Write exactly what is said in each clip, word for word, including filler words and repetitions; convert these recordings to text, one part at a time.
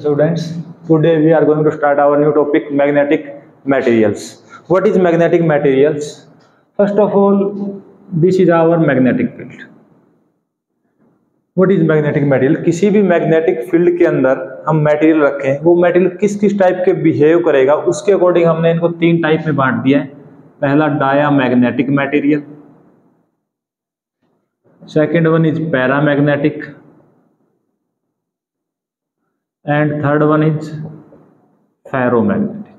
Students, today we are going to start our new topic, magnetic materials. What is magnetic materials? First of all, this is our magnetic field. What is magnetic material? किसी भी magnetic field के अंदर हम material रखें, वो material किस किस type के behave करेगा उसके अकॉर्डिंग हमने इनको तीन type में बांट दिया है। पहला diamagnetic material, second one is paramagnetic, and third one is ferromagnetic.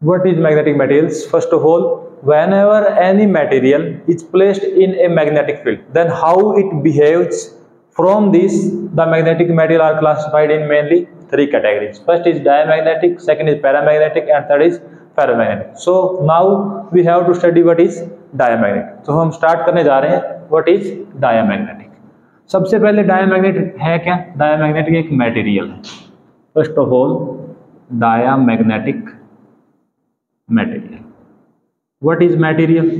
What is magnetic materials? First of all, whenever any material is placed in a magnetic field, then how it behaves, from this the magnetic material are classified in mainly three categories. First is diamagnetic, second is paramagnetic, and third is ferromagnetic. So now we have to study what is diamagnetic. So हम start करने जा रहे हैं What is diamagnetic? सबसे पहले diamagnetic है क्या? Diamagnetic एक material है. First of all, diamagnetic material. What is material?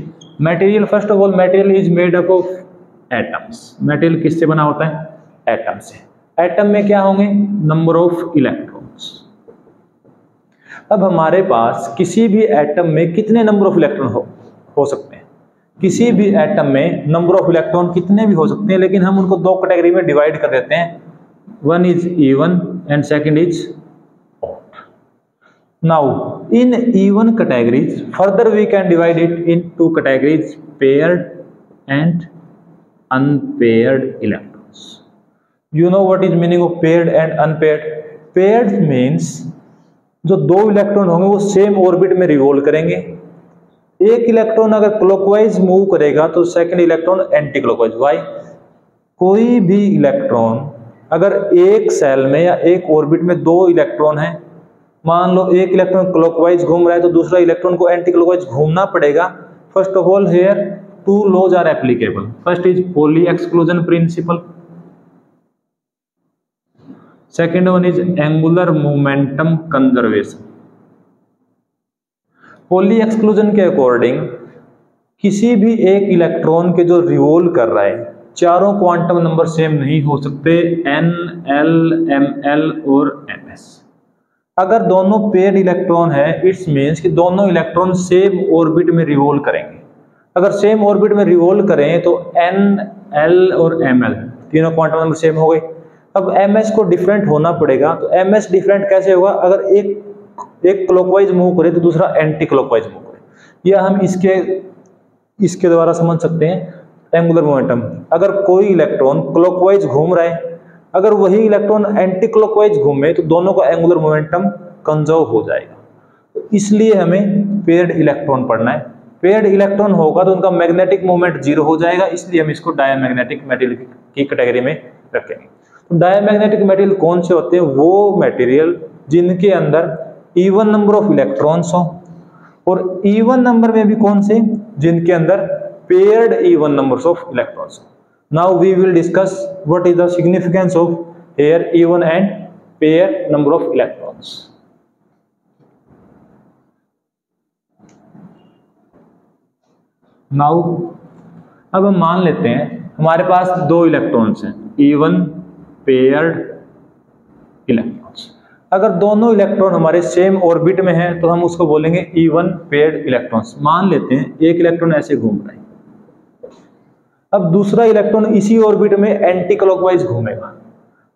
Material first of all, material is made up of atoms. Material किससे बना होता है? Atom से. Atom में क्या होंगे? Number of electrons. अब हमारे पास किसी भी atom में कितने number of electron हो, हो सकते हैं? किसी भी एटम में नंबर ऑफ इलेक्ट्रॉन कितने भी हो सकते हैं, लेकिन हम उनको दो कैटेगरी में डिवाइड कर देते हैं. One is even and second is odd. Now in even categories further we can divide it in two categories, paired and unpaired electrons. You know what is meaning of paired and unpaired? Paired means जो दो electron होंगे वो same orbit में revolve करेंगे. एक electron अगर clockwise move करेगा तो second electron anti clockwise. Why? कोई भी इलेक्ट्रॉन अगर एक सेल में या एक ऑर्बिट में दो इलेक्ट्रॉन है, मान लो एक इलेक्ट्रॉन क्लॉकवाइज घूम रहा है तो दूसरा इलेक्ट्रॉन को एंटी क्लॉकवाइज घूमना पड़ेगा. First of all here two laws are applicable. First is Pauli exclusion principle, second one is angular momentum conservation. Pauli exclusion के अकॉर्डिंग किसी भी एक इलेक्ट्रॉन के जो रिवॉल्व कर रहा है, चारों क्वांटम नंबर सेम नहीं हो सकते, एन एल एम एल और एम एस. अगर दोनों पेयर्ड इलेक्ट्रॉन है, इट्स मीन्स कि दोनों इलेक्ट्रॉन सेम ऑर्बिट में रिवॉल्व करेंगे. अगर सेम ऑर्बिट में रिवॉल्व करें तो एन एल और एम एल तीनों क्वांटम नंबर सेम हो गए. अब एम एस को डिफरेंट होना पड़ेगा, तो एम एस डिफरेंट कैसे होगा? अगर एक एक क्लॉकवाइज मूव करे तो दूसरा एंटी क्लॉकवाइज मूव करे. या हम इसके इसके द्वारा समझ सकते हैं एंगुलर मोमेंटम. अगर कोई इलेक्ट्रॉन क्लॉकवाइज घूम रहा है, अगर वही इलेक्ट्रॉन एंटी क्लॉकवाइज घूमे तो दोनों का एंगुलर मोमेंटम कंजर्व हो जाएगा. तो इसलिए हमें पेयर्ड इलेक्ट्रॉन पढ़ना है. पेयर्ड इलेक्ट्रॉन होगा तो उनका मैग्नेटिक मोमेंट जीरो हो जाएगा, इसलिए हम इसको डायमैग्नेटिक मटेरियल की कैटेगरी में रखेंगे. तो डायमैग्नेटिक मटेरियल कौन से होते हैं? वो मटेरियल जिनके अंदर इवन नंबर ऑफ इलेक्ट्रॉन्स हो, और इवन नंबर में भी कौन से? जिनके अंदर paired even numbers of electrons हो. Now we will discuss what is the significance of pair even and pair number of electrons. Now अब हम मान लेते हैं हमारे पास दो इलेक्ट्रॉन्स हैं, इवन पेयर्ड इलेक्ट्रॉन्स. अगर दोनों इलेक्ट्रॉन हमारे सेम ऑर्बिट में हैं तो हम उसको बोलेंगे इवन पेयर्ड इलेक्ट्रॉन्स. मान लेते हैं एक इलेक्ट्रॉन ऐसे घूम रहा है, अब दूसरा इलेक्ट्रॉन इसी ऑर्बिट में एंटी क्लॉकवाइज घूमेगा.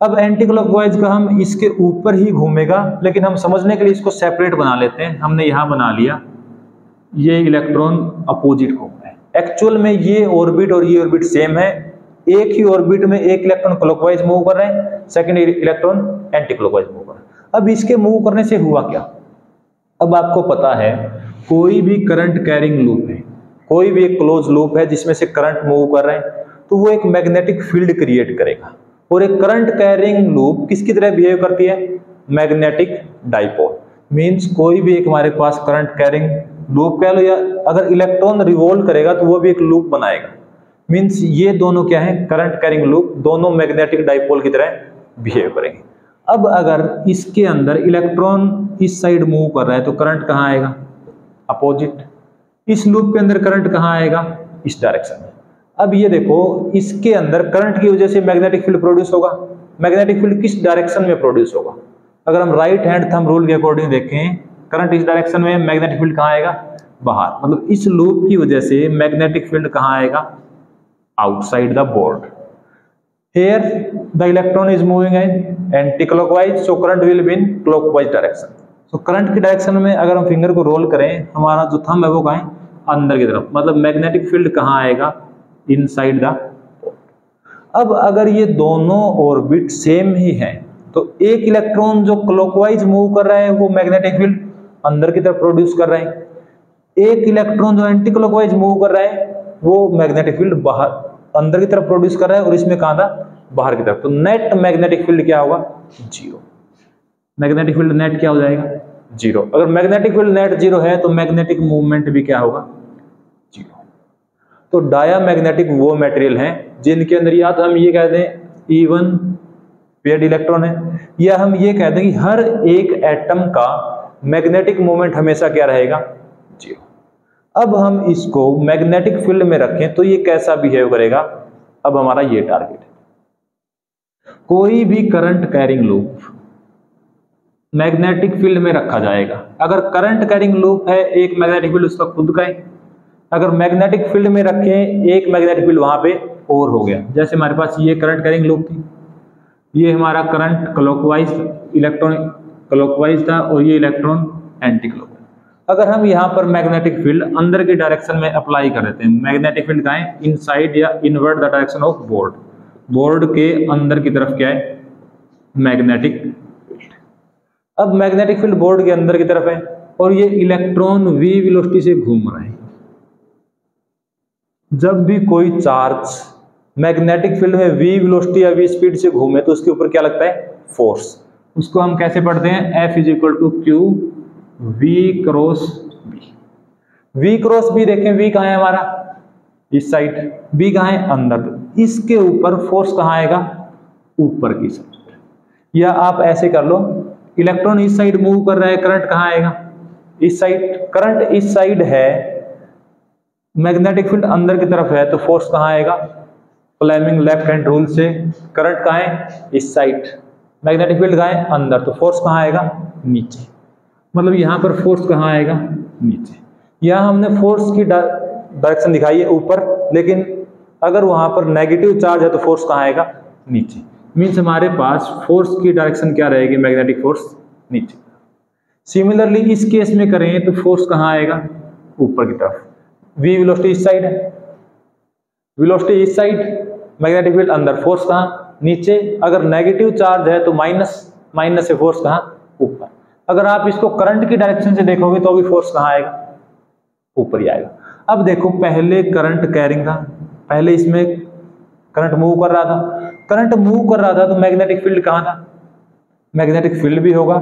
अब एंटी क्लॉकवाइज का हम इसके ऊपर ही घूमेगा, लेकिन हम समझने के लिए इसको सेपरेट बना लेते हैं. हमने यहाँ बना लिया, ये इलेक्ट्रॉन अपोजिट घूम रहा है. एक्चुअल में ये ऑर्बिट और ये ऑर्बिट सेम है, एक ही ऑर्बिट में एक इलेक्ट्रॉन क्लॉकवाइज मूव कर रहे हैं, second electron anti clockwise move कर रहे हैं. अब इसके मूव करने से हुआ क्या? अब आपको पता है कोई भी करंट कैरिंग लूप है, कोई भी एक क्लोज लूप है जिसमें से करंट मूव कर रहे हैं, तो वो एक मैग्नेटिक फील्ड क्रिएट करेगा. और एक करंट कैरिंग लूप किसकी तरह बिहेव करती है? Magnetic dipole. मीन्स कोई भी एक हमारे पास करंट कैरिंग लूप कह लो, या अगर इलेक्ट्रॉन रिवॉल्व करेगा तो वो भी एक लूप बनाएगा. मीन्स ये दोनों क्या है? Current carrying loop. दोनों मैग्नेटिक डाइपोल की तरह बिहेव करेंगे. अब अगर इसके अंदर इलेक्ट्रॉन इस साइड मूव कर रहा है तो करंट कहाँ आएगा? अपोजिट. इस लूप के अंदर करंट कहाँ आएगा? इस डायरेक्शन में. अब ये देखो इसके अंदर करंट की वजह से मैग्नेटिक फील्ड प्रोड्यूस होगा। मैग्नेटिक फील्ड किस डायरेक्शन में प्रोड्यूस होगा? अगर हम राइट हैंड थंब रूल के अकॉर्डिंग देखें, करंट इस डायरेक्शन में, मैग्नेटिक फील्ड कहाँ आएगा? बाहर। मतलब इस लूप की वजह से मैग्नेटिक फील्ड कहाँ आएगा? Outside the board. Here the electron is moving in anti-clockwise, so current will be in clockwise direction. So current की डायरेक्शन में अगर हम फिंगर को रोल करें, हमारा जो थंब है वो कहाँ है? अंदर की तरफ। मतलब मैग्नेटिक फील्ड कहाँ आएगा? Inside the board. अब अगर ये दोनों ऑर्बिट सेम ही हैं, तो एक इलेक्ट्रॉन जो क्लॉकवाइज मूव कर रहा है वो मैग्नेटिक फील्ड अंदर की तरफ प्रोड्यूस कर रहे हैं, एक इलेक्ट्रॉन जो एंटी क्लॉकवाइज मूव कर रहा है वो मैग्नेटिक फील्ड बाहर अंदर की तरफ प्रोड्यूस कर रहा है और इसमें कहाँ था? बाहर की तरफ। तो नेट मैग्नेटिक फील्ड क्या होगा? जीरो। मैग्नेटिक फील्ड नेट क्या हो जाएगा? जीरो। अगर मैग्नेटिक फील्ड नेट जीरो है तो मैग्नेटिक मूवमेंट भी क्या होगा? जीरो। तो डाया मैग्नेटिक वो मटेरियल हैं जिनके अंदर या तो हम ये कहते हैं इवन पेड इलेक्ट्रॉन है, या हम ये कहते हैं कि हर एक एटम का मैग्नेटिक मूवमेंट हमेशा क्या रहेगा? जीरो। अब हम इसको मैग्नेटिक फील्ड में रखें तो ये कैसा बिहेव करेगा? अब हमारा ये टारगेट है। कोई भी current carrying loop magnetic field में रखा जाएगा। अगर करंट कैरिंग लूप है एक मैग्नेटिक फील्ड उसका खुद का है, अगर मैग्नेटिक फील्ड में रखें एक मैग्नेटिक फील्ड वहां पे और हो गया। जैसे हमारे पास ये करंट कैरिंग लूप थी, ये हमारा करंट क्लॉकवाइज, इलेक्ट्रॉन क्लॉकवाइज था और ये इलेक्ट्रॉन एंटी क्लॉकवाइज। अगर हम यहाँ पर मैग्नेटिक फील्ड अंदर के डायरेक्शन में अप्लाई कर देते हैं, मैग्नेटिक फील्ड का है इनसाइड या inward the direction of board, board के अंदर की तरफ क्या है? Magnetic field. अब मैग्नेटिक फील्ड बोर्ड के अंदर की तरफ है और ये इलेक्ट्रॉन वी वेलोसिटी से घूम रहे हैं। जब भी कोई चार्ज मैग्नेटिक फील्ड में वी वेलोसिटी या वी स्पीड से घूमे तो उसके ऊपर क्या लगता है? फोर्स। उसको हम कैसे पढ़ते हैं? F is equal to Q V cross B। V cross B देखें, V कहाँ है हमारा? इस साइड। B कहाँ है? अंदर। इसके ऊपर फोर्स कहाँ आएगा? ऊपर की साइड। या आप ऐसे कर लो, इलेक्ट्रॉन इस साइड मूव कर रहा है, करंट कहाँ आएगा? इस साइड। करंट इस साइड है, मैग्नेटिक फील्ड अंदर की तरफ है, तो फोर्स कहाँ आएगा? फ्लेमिंग लेफ्ट हैंड रूल से करंट कहाँ है? इस साइड। मैग्नेटिक फील्ड कहाँ है? अंदर। तो फोर्स कहाँ आएगा? नीचे। मतलब यहाँ पर फोर्स कहाँ आएगा? नीचे। यहाँ हमने फोर्स की डायरेक्शन दिखाई है ऊपर, लेकिन अगर वहाँ पर नेगेटिव चार्ज है तो फोर्स कहाँ आएगा? नीचे। मीन्स हमारे पास फोर्स की डायरेक्शन क्या रहेगी? मैग्नेटिक फोर्स नीचे। सिमिलरली इस केस में करें तो फोर्स कहाँ आएगा? ऊपर की तरफ। वी वेलोसिटी इस साइड है, वेलोसिटी इस साइड, मैग्नेटिक फील्ड अंदर, फोर्स कहाँ? नीचे। अगर नेगेटिव चार्ज है तो माइनस, माइनस से फोर्स कहाँ? ऊपर। अगर आप इसको करंट की डायरेक्शन से देखोगे तो अभी फोर्स कहाँ आएगा? ऊपर ही आएगा। अब देखो, पहले करंट कैरिंग था, पहले इसमें करंट मूव कर रहा था, करंट मूव कर रहा था तो मैग्नेटिक फील्ड कहाँ था? मैग्नेटिक फील्ड भी होगा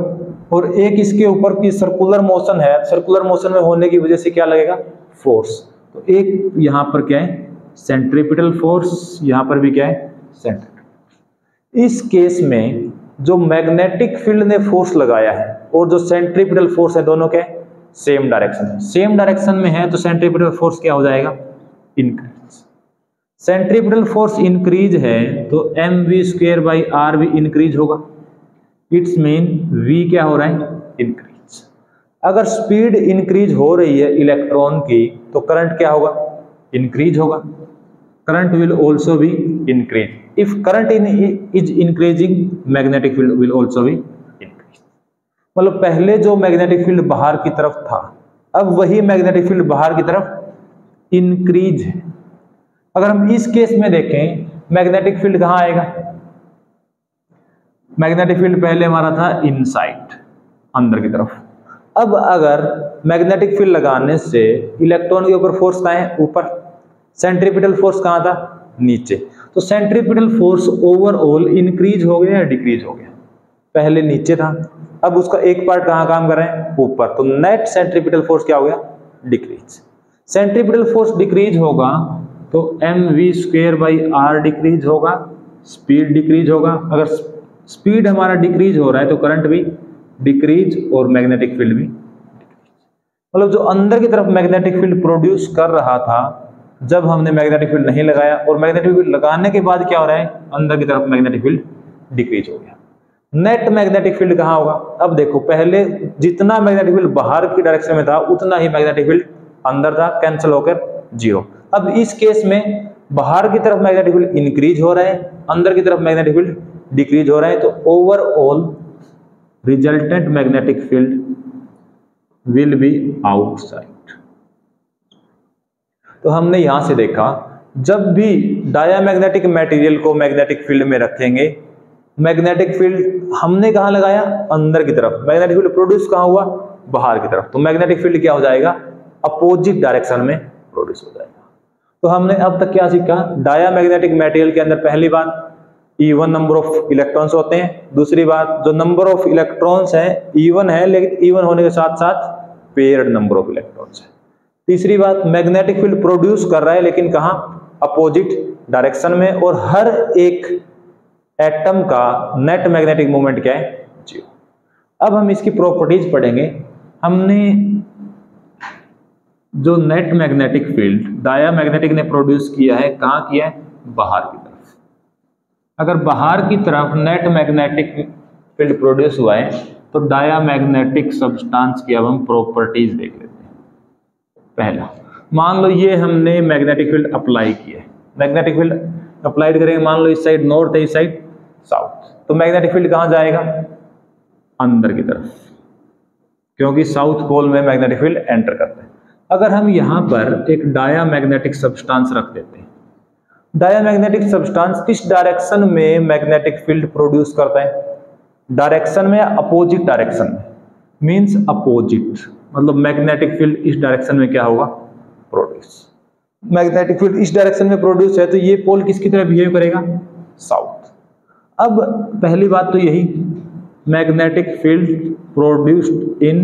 और एक इसके ऊपर की सर्कुलर मोशन है, सर्कुलर मोशन में होने की वजह से क्या लगेगा? फोर्स। तो एक यहाँ पर क्या है? सेंट्रीपिटल फोर्स, यहाँ पर भी क्या है? सेंट्रीपिटल। इस केस में जो मैग्नेटिक फील्ड ने फोर्स लगाया है और जो सेंट्रीपिटल फोर्स है, दोनों के सेम डायरेक्शन है, सेम डायरेक्शन में है तो सेंट्रीपिटल फोर्स क्या हो जाएगा? इंक्रीज। सेंट्रीपिटल फोर्स इंक्रीज है तो m v square by r भी इंक्रीज होगा। इट्स मीन वी क्या हो रहा है? इंक्रीज। अगर स्पीड इंक्रीज हो रही है इलेक्ट्रॉन की तो करंट क्या होगा? इंक्रीज होगा। Current will also be increase. If current is increasing magnetic field will also be. मतलब पहले जो मैग्नेटिक फील्ड बाहर की तरफ था, अब वही मैग्नेटिक फील्ड बाहर की तरफ इंक्रीज है। अगर हम इस केस में देखें, मैग्नेटिक फील्ड कहाँ आएगा? मैग्नेटिक फील्ड पहले हमारा था इनसाइड, अंदर की तरफ। अब अगर मैग्नेटिक फील्ड लगाने से इलेक्ट्रॉन के ऊपर फोर्स कहाँ है? ऊपर। सेंट्रीपिटल फोर्स कहाँ था? नीचे। तो सेंट्रीपिटल फोर्स ओवरऑल इंक्रीज हो गया या डिक्रीज हो गया? पहले नीचे था, अब उसका एक पार्ट कहाँ काम कर रहे हैं? ऊपर। तो नेट सेंट्रीपिटल फोर्स क्या हो गया? डिक्रीज। सेंट्रीपिटल फोर्स डिक्रीज होगा तो m v square by r decrease होगा, स्पीड डिक्रीज होगा। अगर स्पीड हमारा डिक्रीज हो रहा है तो करंट भी डिक्रीज और मैग्नेटिक फील्ड भी। मतलब जो अंदर की तरफ मैग्नेटिक फील्ड प्रोड्यूस कर रहा था जब हमने मैग्नेटिक फील्ड नहीं लगाया और मैग्नेटिक फील्ड लगाने के बाद क्या हो रहा है, अंदर की तरफ मैग्नेटिक फील्ड डिक्रीज हो गया। नेट मैग्नेटिक फील्ड कहाँ होगा? अब देखो, पहले जितना मैग्नेटिक फील्ड बाहर की डायरेक्शन में था उतना ही मैग्नेटिक फील्ड अंदर था, कैंसिल होकर जीरो। अब इस केस में बाहर की तरफ मैग्नेटिक फील्ड इंक्रीज हो रहा है, अंदर की तरफ मैग्नेटिक फील्ड डिक्रीज हो रहा है, तो overall resultant magnetic field will be outside. तो हमने यहां से देखा, जब भी डायामैग्नेटिक मटेरियल को मैग्नेटिक फील्ड में रखेंगे, मैग्नेटिक फील्ड हमने कहां लगाया? अंदर की तरफ। मैग्नेटिक फील्ड प्रोड्यूस कहां हुआ? बाहर की तरफ। तो मैग्नेटिक फील्ड क्या हो जाएगा? अपोजिट डायरेक्शन में प्रोड्यूस हो जाएगा। तो हमने अब तक क्या सीखा? डायामैग्नेटिक मटेरियल के अंदर पहली बात इवन नंबर ऑफ इलेक्ट्रॉन्स होते हैं, दूसरी बात जो नंबर ऑफ इलेक्ट्रॉन्स है इवन है, लेकिन इवन होने के साथ साथ पेयर्ड नंबर ऑफ इलेक्ट्रॉन्स है। तीसरी बात, मैग्नेटिक फील्ड प्रोड्यूस कर रहा है लेकिन कहाँ? अपोजिट डायरेक्शन में, और हर एक एटम का नेट मैग्नेटिक मोमेंट क्या है? जीरो। अब हम इसकी प्रॉपर्टीज पढ़ेंगे। हमने जो नेट मैग्नेटिक फील्ड डायामैग्नेटिक ने प्रोड्यूस किया है, कहाँ किया है? बाहर की तरफ। अगर बाहर की तरफ नेट मैग्नेटिक फील्ड प्रोड्यूस हुआ है तो डायामैग्नेटिक सब्सटेंस की अब हम प्रॉपर्टीज देख लेते हैं। पहला, मान लो ये हमने मैग्नेटिक फील्ड अप्लाई किया है, मैग्नेटिक फील्ड अप्लाइड करेंगे, मान लो इस साइड नॉर्थ है, इस साइड साउथ, तो मैग्नेटिक फील्ड कहां जाएगा? अंदर की तरफ, क्योंकि साउथ पोल में मैग्नेटिक फील्ड एंटर करता है। अगर हम यहां पर एक डायामैग्नेटिक सब्सटेंस रख देते हैं, डायामैग्नेटिक सब्सटेंस किस डायरेक्शन में मैग्नेटिक फील्ड प्रोड्यूस करता है? डायरेक्शन में, अपोजिट डायरेक्शन में, मीन्स अपोजिट, मतलब मैग्नेटिक फील्ड इस डायरेक्शन में क्या होगा? प्रोड्यूस। मैग्नेटिक फील्ड इस डायरेक्शन में प्रोड्यूस है तो ये पोल किसकी तरह बिहेव करेगा? साउथ। अब पहली बात तो यही, magnetic field produced in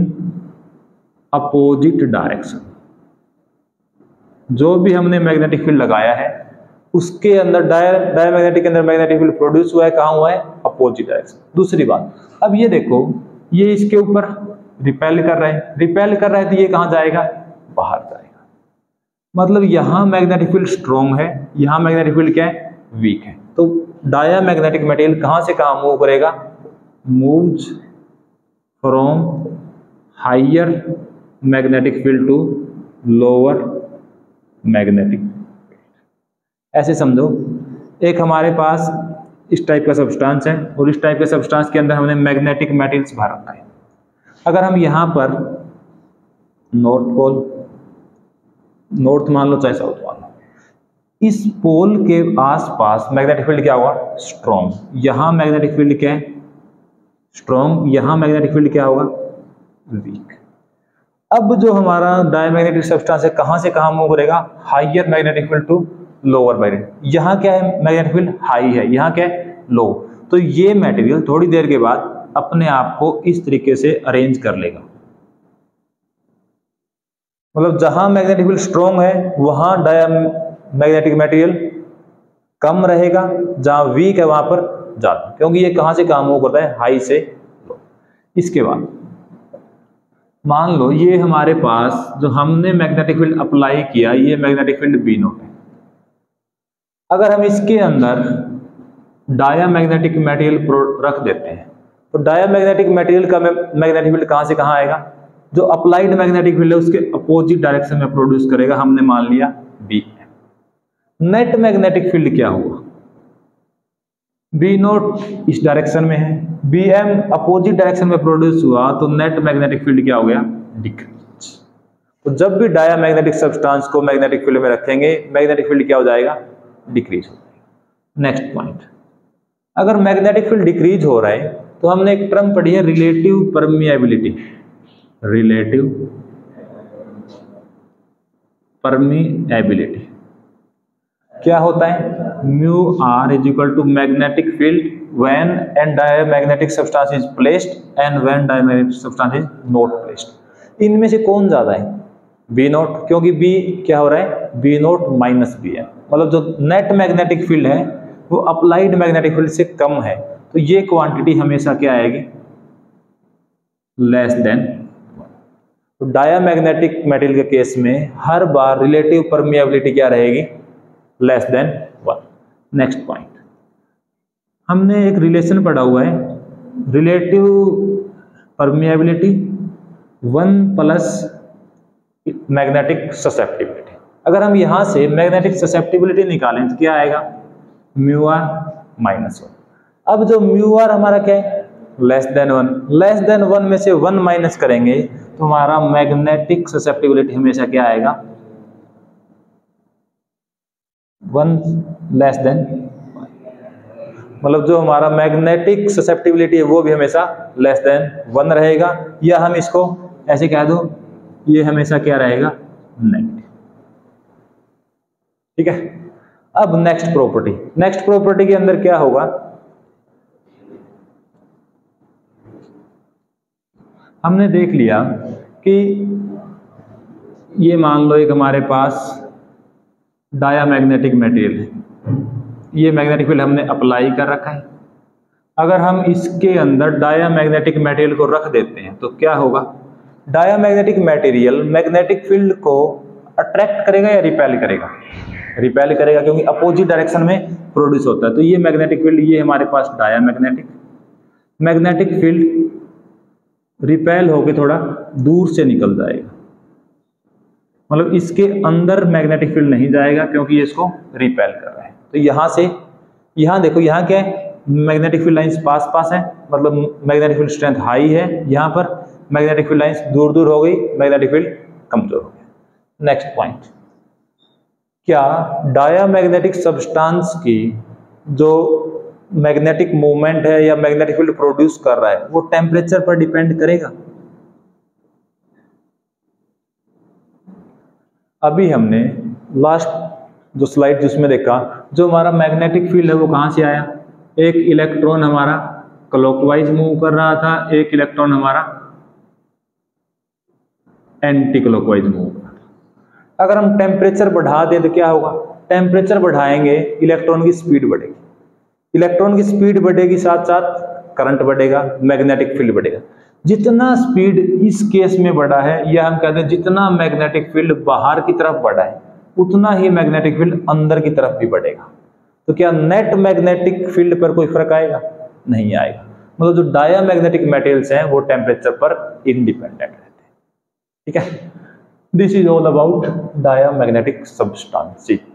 opposite direction. जो भी हमने मैग्नेटिक फील्ड लगाया है उसके अंदर डायामैग्नेटिक के अंदर मैग्नेटिक फील्ड प्रोड्यूस हुआ है, कहाँ हुआ है? Opposite direction. दूसरी बात, अब ये देखो, ये इसके ऊपर रिपेल कर रहे हैं, रिपेल कर रहे हैं तो ये कहाँ जाएगा? बाहर जाएगा। मतलब यहाँ मैग्नेटिक फील्ड स्ट्रॉन्ग है, यहाँ मैग्नेटिक फील्ड क्या है? वीक है। तो डाया मैग्नेटिक मटेरियल कहाँ से कहाँ मूव करेगा? Moves from higher magnetic field to lower magnetic field. ऐसे समझो, एक हमारे पास इस टाइप का सब्सटेंस है और इस टाइप के सब्सटेंस के अंदर हमने मैग्नेटिक मटेरियल्स भर रखा है। अगर हम यहाँ पर नॉर्थ पोल, नॉर्थ मान लो चाहे साउथ मान लो, इस पोल के आसपास मैग्नेटिक फील्ड क्या होगा? स्ट्रॉन्ग। यहाँ मैग्नेटिक फील्ड क्या है? स्ट्रॉन्ग। यहाँ मैग्नेटिक फील्ड क्या होगा? वीक। अब जो हमारा डायमैग्नेटिक सब्सटेंस है कहाँ से कहाँ मूव करेगा? Higher magnetic field to lower magnetic. यहाँ क्या है? मैग्नेटिक फील्ड हाई है, यहाँ क्या है? लो। तो ये मटेरियल थोड़ी देर के बाद अपने आप को इस तरीके से अरेंज कर लेगा, मतलब जहां मैग्नेटिक फील्ड स्ट्रॉन्ग है वहां डाया मैग्नेटिक मटेरियल कम रहेगा, जहां वीक है वहां पर ज्यादा, क्योंकि ये कहां से काम मूव करता है? हाई से लो। इसके बाद मान लो ये हमारे पास जो हमने मैग्नेटिक फील्ड अप्लाई किया, ये मैग्नेटिक फील्ड बी नोट है। अगर हम इसके अंदर डाया मैग्नेटिक मटेरियल रख देते हैं तो डायामैग्नेटिक मटेरियल का मैग्नेटिक फील्ड कहाँ से कहाँ आएगा? जो अप्लाइड मैग्नेटिक फील्ड है उसके अपोजिट डायरेक्शन में प्रोड्यूस करेगा, हमने मान लिया बी। नेट मैग्नेटिक फील्ड क्या हुआ? बी नॉट इस डायरेक्शन में है, बी एम अपोजिट डायरेक्शन में प्रोड्यूस हुआ, तो नेट मैग्नेटिक फील्ड क्या हो गया? डिक्रीज। तो जब भी डायामैग्नेटिक सब्सटेंस को मैग्नेटिक फील्ड में रखेंगे, मैग्नेटिक फील्ड क्या हो जाएगा? डिक्रीज हो जाएगा। नेक्स्ट पॉइंट, अगर मैग्नेटिक फील्ड डिक्रीज हो रहा है तो हमने एक टर्म पढ़ी है, रिलेटिव परमिएबिलिटी। रिलेटिव परमिएबिलिटी क्या होता है? Mu are is equal to magnetic field when and diamagnetic substance is placed and when diamagnetic substance is not placed. इनमें से कौन ज्यादा है? बी नॉट, क्योंकि बी क्या हो रहा है? बी नॉट माइनस बी है, मतलब जो नेट मैग्नेटिक फील्ड है वो अप्लाइड मैग्नेटिक फील्ड से कम है, तो ये क्वांटिटी हमेशा क्या आएगी? Less than. तो डायामैग्नेटिक मेटल के केस में हर बार रिलेटिव परमिएबिलिटी क्या रहेगी, less than one. Next point, हमने एक रिलेशन पढ़ा हुआ है, relative permeability one plus magnetic susceptibility. अगर हम यहाँ से मैग्नेटिक ससेप्टिबिलिटी निकालें तो क्या आएगा, म्यू आर माइनस वन। अब जो म्यू आर हमारा क्या है, less than one, less than one में से वन माइनस करेंगे तो हमारा मैग्नेटिक ससेप्टिबिलिटी हमेशा क्या आएगा, वन लेस देन, मतलब जो हमारा मैग्नेटिक ससेप्टिबिलिटी है वो भी हमेशा लेस देन वन रहेगा, या हम इसको ऐसे कह दो ये हमेशा क्या रहेगा, नेगेटिव। ठीक है, अब नेक्स्ट प्रॉपर्टी, नेक्स्ट प्रॉपर्टी के अंदर क्या होगा, हमने देख लिया कि ये मान लो एक हमारे पास डायामैग्नेटिक मटेरियल है, ये मैग्नेटिक फील्ड हमने अप्लाई कर रखा है। अगर हम इसके अंदर डायामैग्नेटिक मटेरियल को रख देते हैं तो क्या होगा, डायामैग्नेटिक मटेरियल मैग्नेटिक फील्ड को अट्रैक्ट करेगा या रिपेल करेगा, रिपेल करेगा, क्योंकि अपोजिट डायरेक्शन में प्रोड्यूस होता है। तो ये मैग्नेटिक फील्ड, ये हमारे पास डायामैग्नेटिक मैग्नेटिक फील्ड रिपेल होके थोड़ा दूर से निकल जाएगा, मतलब इसके अंदर मैग्नेटिक फील्ड नहीं जाएगा क्योंकि ये इसको रिपेल कर रहा है। तो यहाँ से यहाँ देखो, यहाँ क्या है, मैग्नेटिक फील्ड लाइंस पास पास है, मतलब मैग्नेटिक फील्ड स्ट्रेंथ हाई है, यहाँ पर मैग्नेटिक फील्ड लाइंस दूर दूर हो गई, मैग्नेटिक फील्ड कमजोर हो गया। नेक्स्ट पॉइंट, क्या डायामैग्नेटिक सब्सटेंस की जो मैग्नेटिक मूवमेंट है या मैग्नेटिक फील्ड प्रोड्यूस कर रहा है वो टेम्परेचर पर डिपेंड करेगा? अभी हमने लास्ट जो स्लाइड जिसमें देखा, जो हमारा मैग्नेटिक फील्ड है वो कहाँ से आया, एक इलेक्ट्रॉन हमारा क्लॉकवाइज मूव कर रहा था, एक इलेक्ट्रॉन हमारा एंटी क्लॉकवाइज मूव कर रहा था। अगर हम टेम्परेचर बढ़ा दें तो क्या होगा, टेम्परेचर बढ़ाएंगे इलेक्ट्रॉन की स्पीड बढ़ेगी, इलेक्ट्रॉन की स्पीड बढ़ेगी, साथ साथ करंट बढ़ेगा, मैग्नेटिक फील्ड बढ़ेगा। जितना स्पीड इस केस में बढ़ा है, या हम कहते हैं जितना मैग्नेटिक फील्ड बाहर की तरफ बढ़ा है उतना ही मैग्नेटिक फील्ड अंदर की तरफ भी बढ़ेगा। तो क्या नेट मैग्नेटिक फील्ड पर कोई फर्क आएगा, नहीं आएगा, मतलब जो डायामैग्नेटिक मटेरियल्स हैं वो टेम्परेचर पर इंडिपेंडेंट रहते हैं। ठीक है, this is all about diamagnetic substances.